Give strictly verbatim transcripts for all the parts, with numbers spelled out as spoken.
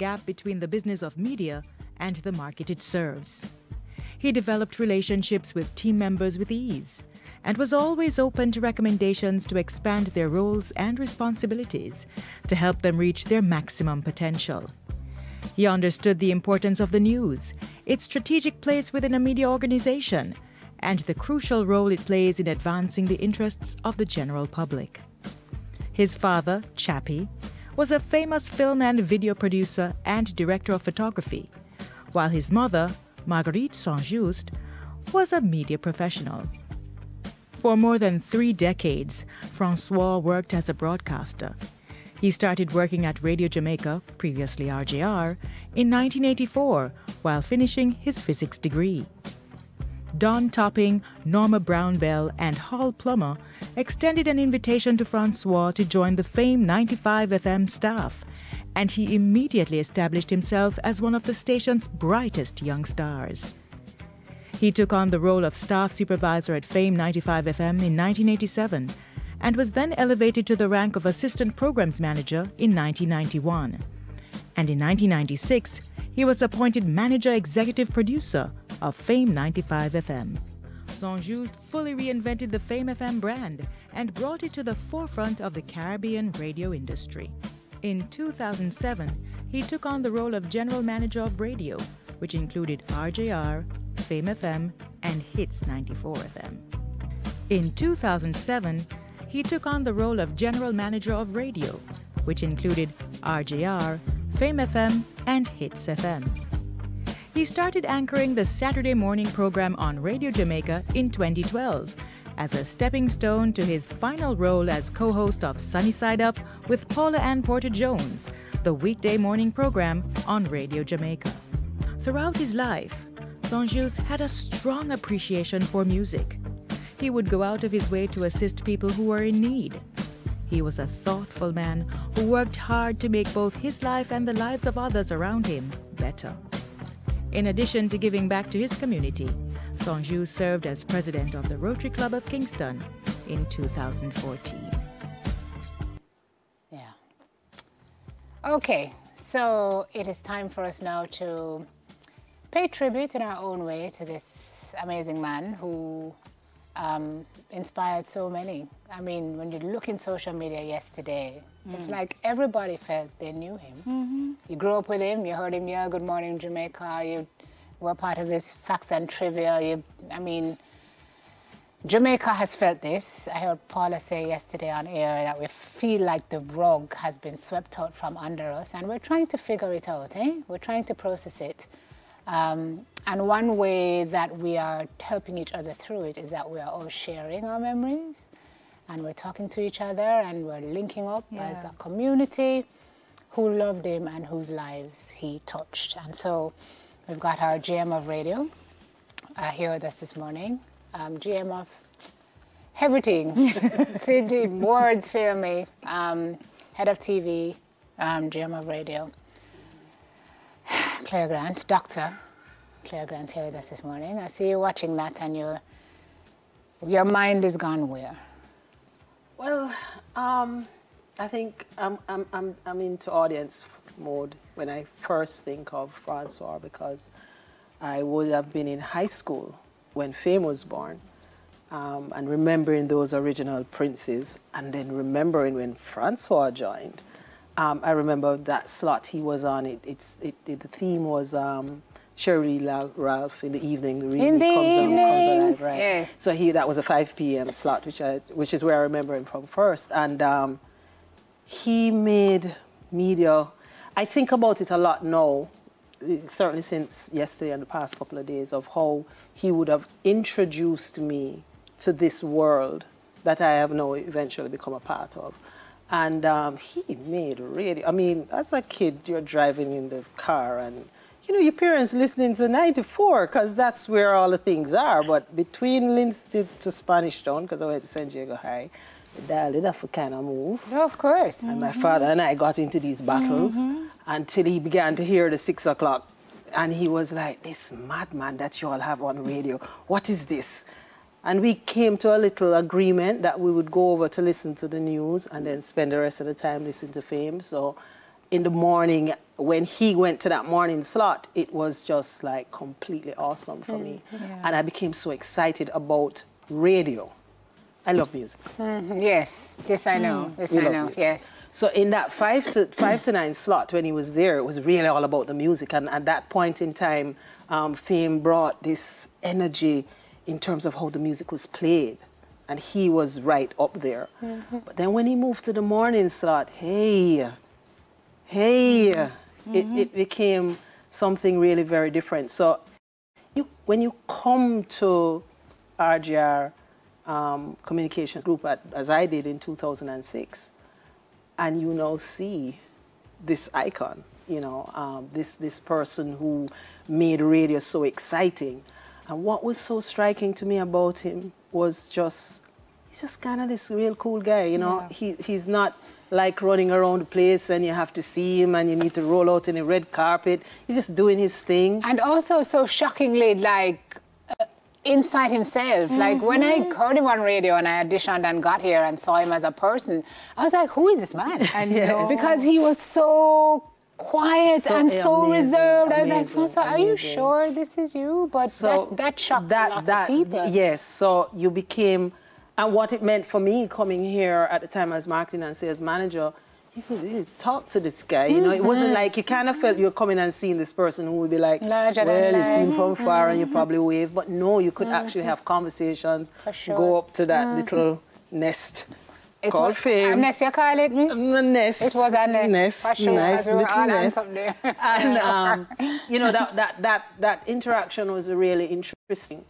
gap between the business of media and the market it serves. He developed relationships with team members with ease and was always open to recommendations to expand their roles and responsibilities to help them reach their maximum potential. He understood the importance of the news, its strategic place within a media organization, and the crucial role it plays in advancing the interests of the general public. His father, Chappie, was a famous film and video producer and director of photography, while his mother, Marguerite Saint-Just, was a media professional. For more than three decades, Francois worked as a broadcaster. He started working at Radio Jamaica, previously R J R, in nineteen eighty-four while finishing his physics degree. Don Topping, Norma Brownbell, and Hal Plummer extended an invitation to Francois to join the Fame ninety-five F M staff, and he immediately established himself as one of the station's brightest young stars. He took on the role of staff supervisor at Fame ninety-five F M in nineteen eighty-seven and was then elevated to the rank of assistant programs manager in nineteen ninety-one. And in nineteen ninety-six, he was appointed manager executive producer of Fame ninety-five F M. Saint-Just fully reinvented the Fame F M brand and brought it to the forefront of the Caribbean radio industry. In two thousand seven, he took on the role of general manager of radio, which included R J R, Fame F M, and Hits ninety-four F M. In two thousand seven, he took on the role of general manager of radio, which included R J R, Fame F M, and Hits F M. He started anchoring the Saturday morning program on Radio Jamaica in twenty twelve as a stepping stone to his final role as co-host of Sunnyside Up with Paula Ann Porter-Jones, the weekday morning program on Radio Jamaica. Throughout his life, Saint-Just had a strong appreciation for music. He would go out of his way to assist people who were in need. He was a thoughtful man who worked hard to make both his life and the lives of others around him better. In addition to giving back to his community, Saint-Just served as president of the Rotary Club of Kingston in two thousand fourteen. Yeah. Okay, so it is time for us now to pay tribute in our own way to this amazing man who um, inspired so many. I mean, when you look in social media yesterday, mm. it's like everybody felt they knew him. Mm-hmm. You grew up with him, you heard him, yeah, Good Morning Jamaica, you were part of this Facts and Trivia. You, I mean, Jamaica has felt this. I heard Paula say yesterday on air that we feel like the rug has been swept out from under us, and we're trying to figure it out, eh? We're trying to process it. Um, and one way that we are helping each other through it is that we are all sharing our memories, and we're talking to each other, and we're linking up yeah. as a community who loved him and whose lives he touched. And so we've got our G M of radio uh, here with us this morning, um, G M of everything, C D, words fail me, um, head of T V, um, G M of radio. Claire Grant, Doctor Claire Grant here with us this morning. I see you watching that and your, your mind is gone where? Well, um, I think I'm, I'm, I'm, I'm into audience mode when I first think of Francois, because I would have been in high school when Fame was born, um, and remembering those original princes and then remembering when Francois joined. Um, I remember that slot he was on. It, it's, it, it the theme was um, Sherry Ralph in the evening. Really in the comes evening, on, comes alive, right? Yes. So he that was a five P M slot, which I which is where I remember him from first. And um, he made media. I think about it a lot now, certainly since yesterday and the past couple of days, of how he would have introduced me to this world that I have now eventually become a part of. And um, he made radio. I mean, as a kid, you're driving in the car and, you know, your parents listening to ninety-four, because that's where all the things are. But between Linstead to Spanish Town, because I went to San Diego High, they dialed it up a kind of move. Oh, of course. Mm-hmm. And my father and I got into these battles mm-hmm. until he began to hear the six o'clock. And he was like, this madman that you all have on radio, what is this? And we came to a little agreement that we would go over to listen to the news and then spend the rest of the time listening to Fame. So in the morning, when he went to that morning slot, it was just like completely awesome for mm, me. Yeah. And I became so excited about radio. I love music. Mm, yes, this I know, mm. this you I know, music. Yes. So in that five to, five to nine slot when he was there, it was really all about the music. And at that point in time, um, Fame brought this energy in terms of how the music was played. And he was right up there. Mm-hmm. But then when he moved to the morning slot, hey, hey, mm-hmm. it, it became something really very different. So you, when you come to R J R um, Communications Group, at, as I did in two thousand six, and you now see this icon, you know, um, this, this person who made radio so exciting. And what was so striking to me about him was just, he's just kind of this real cool guy, you know? Yeah. He, he's not like running around the place and you have to see him and you need to roll out in a red carpet. He's just doing his thing. And also so shockingly, like, uh, inside himself. Mm-hmm. Like, when I heard him on radio and I auditioned and got here and saw him as a person, I was like, who is this man? And yes. Because he was so quiet so, and so amazing, reserved. Amazing, I was like, Francois, are you sure this is you? But so that, that shocked that, a lot that, of people. Yes, so you became... And what it meant for me coming here at the time as marketing and sales manager, you could you talk to this guy, you know? Mm-hmm. It wasn't like you kind of felt you were coming and seeing this person who would be like, larger well, you see him from mm-hmm. far and you probably wave. But no, you could mm-hmm. actually have conversations, for sure. go up to that mm-hmm. little nest. It called was, Fame. Um, nest, you call it, miss? Um, nest. It was a nest. Nest, for sure, nice, we little nest. And, um, you know, that, that, that, that interaction was really interesting.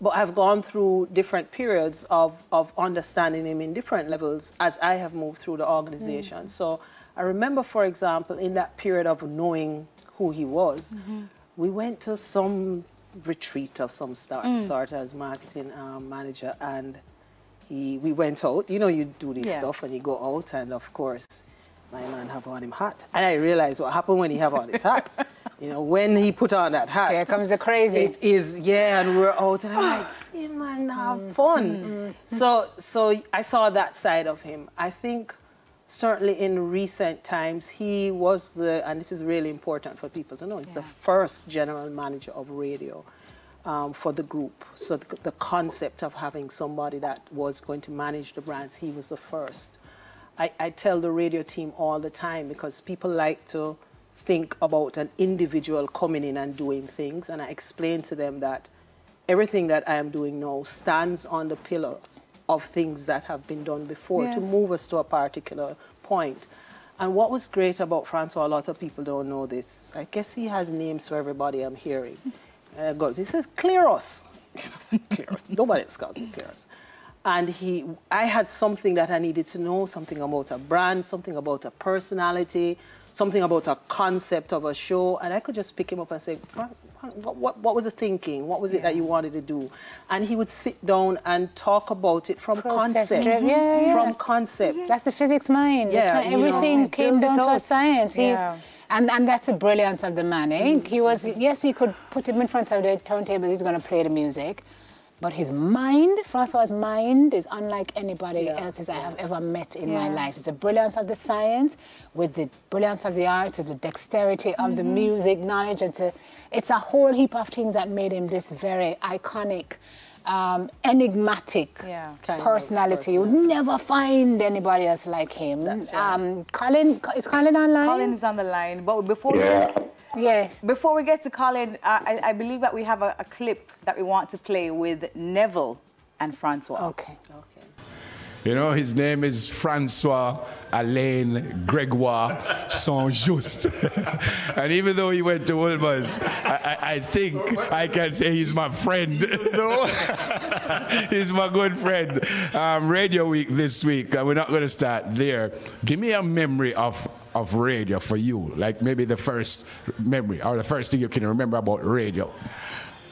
But I've gone through different periods of, of understanding him in different levels as I have moved through the organization. Mm. So I remember, for example, in that period of knowing who he was, mm-hmm. we went to some retreat of some start, mm. sort as marketing um, manager, and He, we went out, you know, you do this yeah. stuff and you go out, and of course, my man have on him hat. And I realized what happened when he have on his hat. You know, when he put on that hat. Here comes the crazy. It is, yeah, and we're out, and I'm like, hey, man, have fun. Mm-hmm. So, so I saw that side of him. I think certainly in recent times, he was the, and this is really important for people to know, it's yeah. the first general manager of radio. Um, for the group. So the, the concept of having somebody that was going to manage the brands, he was the first. I, I tell the radio team all the time, because people like to think about an individual coming in and doing things, and I explain to them that everything that I am doing now stands on the pillars of things that have been done before yes. to move us to a particular point. And what was great about Francois, a lot of people don't know this, I guess he has names for everybody I'm hearing. Uh, goes. He says, clear us. Clear us. Nobody calls me clear us. And he, I had something that I needed to know, something about a brand, something about a personality, something about a concept of a show, and I could just pick him up and say, what, what, what was the thinking? What was it yeah. that you wanted to do? And he would sit down and talk about it from Process concept. Driven. Yeah, yeah. From concept. That's the physics mind. Yeah, it's not everything know, came down to a science. Yeah. He's, And, and that's the brilliance of the man, eh? He was, yes, he could put him in front of the turntable, he's going to play the music. But his mind, Francois's mind, is unlike anybody yeah. else's I have ever met in yeah. my life. It's the brilliance of the science, with the brilliance of the arts, with the dexterity of mm-hmm. the music, knowledge. It's a, it's a whole heap of things that made him this very iconic, um, enigmatic yeah. personality. You would never find anybody else like him. That's right. um, Colin, is Colin online? Colin is on the line, but before yeah. we, yes. before we get to Colin, I, I believe that we have a, a clip that we want to play with Neville and Francois. Okay. Okay. You know, his name is Francois-Alain Gregoire Saint-Just. And even though he went to Wilma's, I, I, I think I can say he's my friend. He's my good friend. Um, Radio Week this week, and we're not going to start there. Give me a memory of, of radio for you, like maybe the first memory or the first thing you can remember about radio.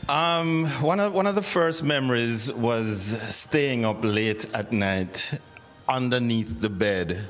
Um, one of, one of the first memories was staying up late at night underneath the bed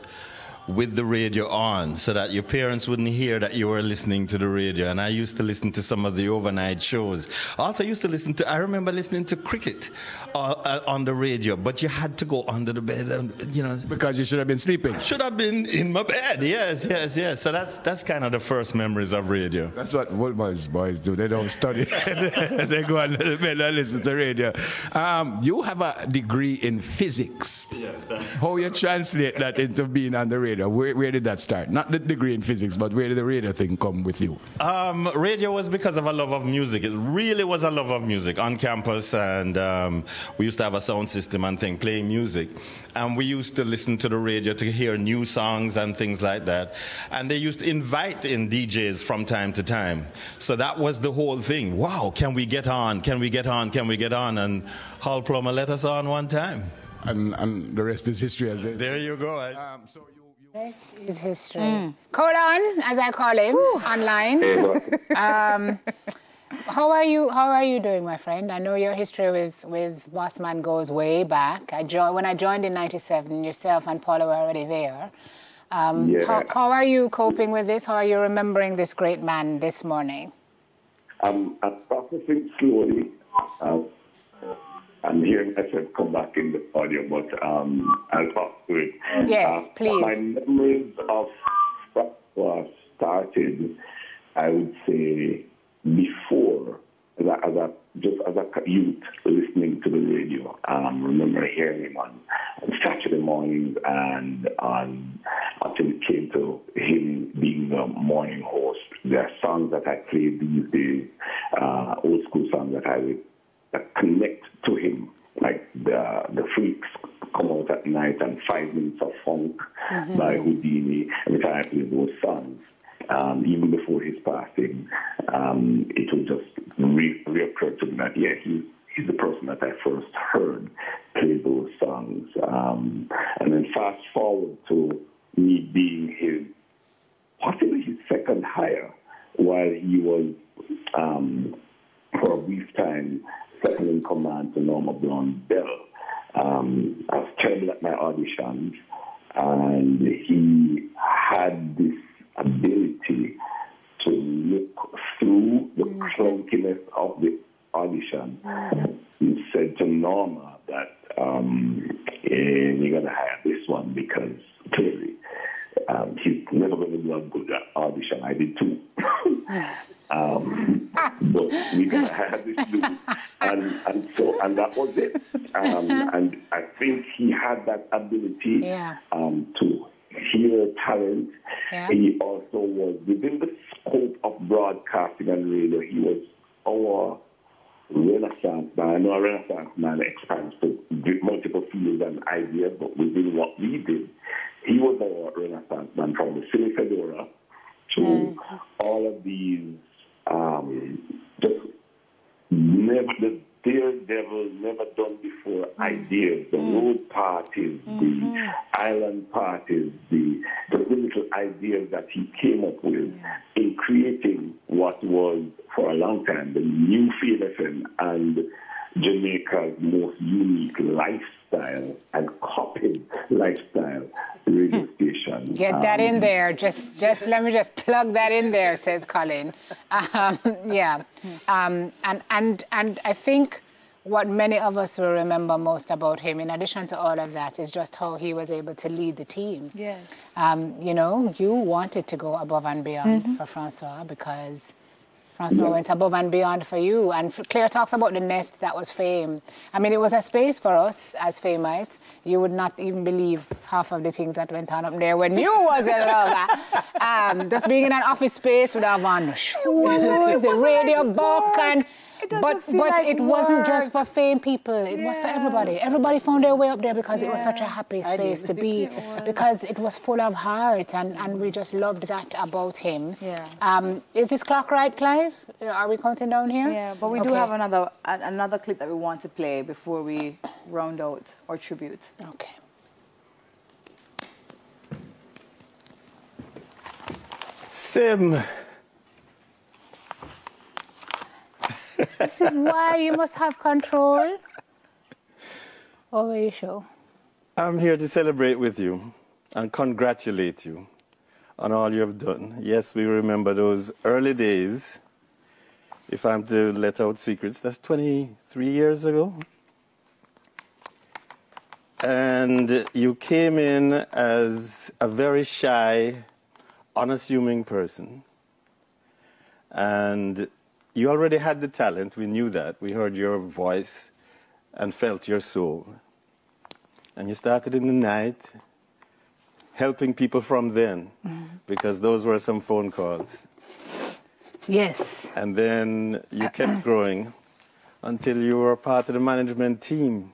with the radio on so that your parents wouldn't hear that you were listening to the radio. And I used to listen to some of the overnight shows. Also used to listen to, I remember listening to cricket uh, uh, on the radio, but you had to go under the bed, and, you know. Because you should have been sleeping. I should have been in my bed, yes, yes, yes. So that's that's kind of the first memories of radio. That's what old boys, boys do. They don't study. They go under the bed and listen to radio. Um, you have a degree in physics. Yes. That's how you translate that into being on the radio? Where, where did that start? Not the degree in physics, but where did the radio thing come with you? Um, radio was because of a love of music. It really was a love of music on campus, and um, we used to have a sound system and thing, playing music. And we used to listen to the radio to hear new songs and things like that. And they used to invite in D Js from time to time. So that was the whole thing. Wow, can we get on? Can we get on? Can we get on? And Hal Plummer let us on one time. And, and the rest is history. As it. There you go. I, um, so you, you... This is history. Mm. Colon, as I call him, Ooh. online. um, how are you? How are you doing, my friend? I know your history with with Bossman goes way back. I joined when I joined in ninety-seven. Yourself and Paula were already there. Um, yes. how, how are you coping with this? How are you remembering this great man this morning? I'm, I'm processing slowly. Um, I'm hearing myself come back in the audio, but um, I'll talk to it. Yes, uh, please. My memories of Francois started, I would say, before, as a, as a, just as a youth listening to the radio. Um, remember hearing him on Saturday mornings and on, until it came to him being the morning host. There are songs that I played these days, uh, old school songs that I would that connect to him, like the the Freaks come out at night and Five Minutes of Funk mm-hmm. by Houdini. Every time I play those songs, um, even before his passing, um, it would just re reoccur to me that, yeah, he, he's the person that I first heard play those songs. Um, and then fast forward to me being his, possibly his second hire, while he was, um, for a brief time, second in command to Norma Brownbell. Um, I was terrible at my auditions, and he had this ability to look through the mm. clunkiness of the audition. Mm. He said to Norma that um, eh, you're going to hire this one because clearly um, he's never going to do a good audition. I did too. um, but we're going to hire this dude. And, and so, and that was it. Um, and I think he had that ability yeah. um, to hear talent. Yeah. He also was, within the scope of broadcasting and radio, he was our Renaissance man. I know a Renaissance man expands to multiple fields and ideas, but within what we did, he was our Renaissance man, from the silly fedora to mm. all of these um, just never, the daredevil, never done before ideas, the mm. road parties, mm-hmm. the island parties, the, the little ideas that he came up with yeah. in creating what was, for a long time, the new F M and Jamaica's most unique lifestyle and copied lifestyle radio station. Get that um, in there. Just, just let me just plug that in there, says Colin. Um, yeah, um, and and and I think what many of us will remember most about him, in addition to all of that, is just how he was able to lead the team. Yes. Um, you know, you wanted to go above and beyond mm-hmm. for Francois because. Francois yeah. went above and beyond for you. And Claire talks about the nest that was Fame. I mean, it was a space for us as Fameites. You would not even believe half of the things that went on up there when you was in love. Um, just being in an office space with our van shoes, the radio like book, and but but like it work. wasn't just for Fame people. It yes. was for everybody. Everybody found their way up there because yeah. it was such a happy space to be, it because it was full of heart, and and we just loved that about him. Yeah. Um, is this clock right, Clive? Are we counting down here? Yeah, but we okay. do have another another clip that we want to play before we round out our tribute. Okay. Sim. This is why you must have control over your show. I'm here to celebrate with you and congratulate you on all you have done. Yes, we remember those early days. If I'm to let out secrets, that's twenty-three years ago. And you came in as a very shy, unassuming person. And you already had the talent. We knew that. We heard your voice and felt your soul. And you started in the night, helping people from then, mm-hmm. because those were some phone calls. Yes. And then you uh-uh. kept growing until you were part of the management team.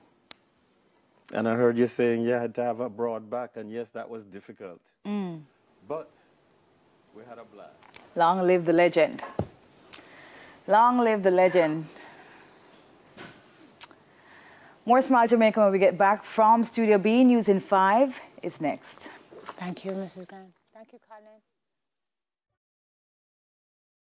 And I heard you saying you had to have a broad back, and yes, that was difficult. Mm. But we had a blast. Long live the legend. Long live the legend. More Smile Jamaica when we get back from Studio B. News in five is next. Thank you, Missus Grant. Thank you, Colin.